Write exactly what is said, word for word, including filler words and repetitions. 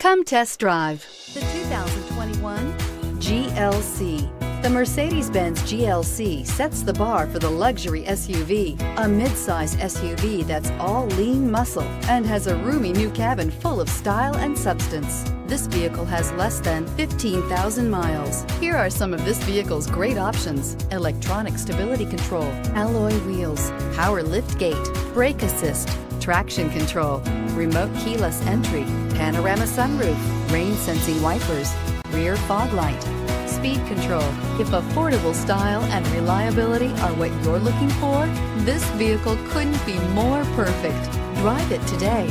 Come test drive the two thousand twenty-one G L C. The Mercedes-Benz G L C sets the bar for the luxury S U V, a midsize S U V that's all lean muscle and has a roomy new cabin full of style and substance. This vehicle has less than fifteen thousand miles. Here are some of this vehicle's great options: electronic stability control, alloy wheels, power lift gate, brake assist, traction control, remote keyless entry, panorama sunroof, rain sensing wipers, rear fog light, speed control. If affordable style and reliability are what you're looking for, this vehicle couldn't be more perfect. Drive it today.